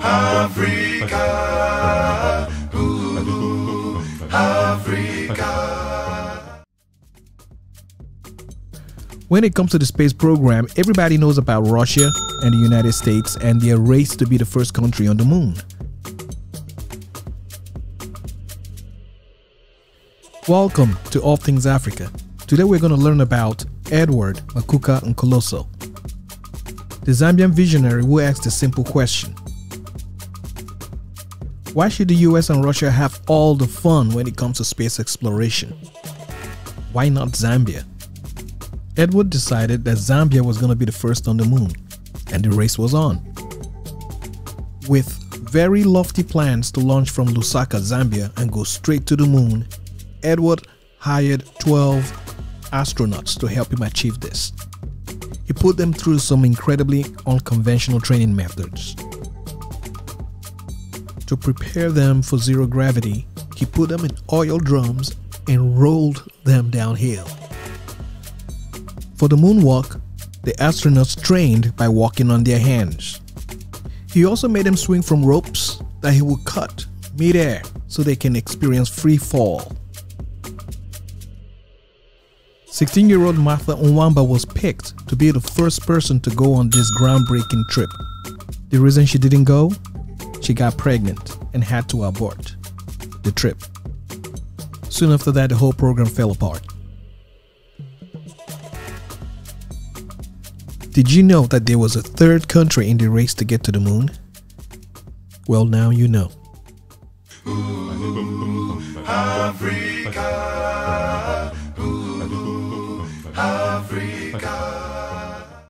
Africa, Africa. When it comes to the space program, everybody knows about Russia and the United States and their race to be the first country on the moon. Welcome to All Things Africa. Today we're going to learn about Edward Makuka Nkoloso, the Zambian visionary who asked a simple question. Why should the US and Russia have all the fun when it comes to space exploration? Why not Zambia? Edward decided that Zambia was going to be the first on the moon, and the race was on. With very lofty plans to launch from Lusaka, Zambia and go straight to the moon, Edward hired 12 astronauts to help him achieve this. He put them through some incredibly unconventional training methods. To prepare them for zero gravity, he put them in oil drums and rolled them downhill. For the moonwalk, the astronauts trained by walking on their hands. He also made them swing from ropes that he would cut mid-air so they can experience free fall. 16-year-old Martha Nwamba was picked to be the first person to go on this groundbreaking trip. The reason she didn't go? She got pregnant and had to abort the trip. Soon after that, the whole program fell apart. Did you know that there was a third country in the race to get to the moon? Well, now you know. Africa.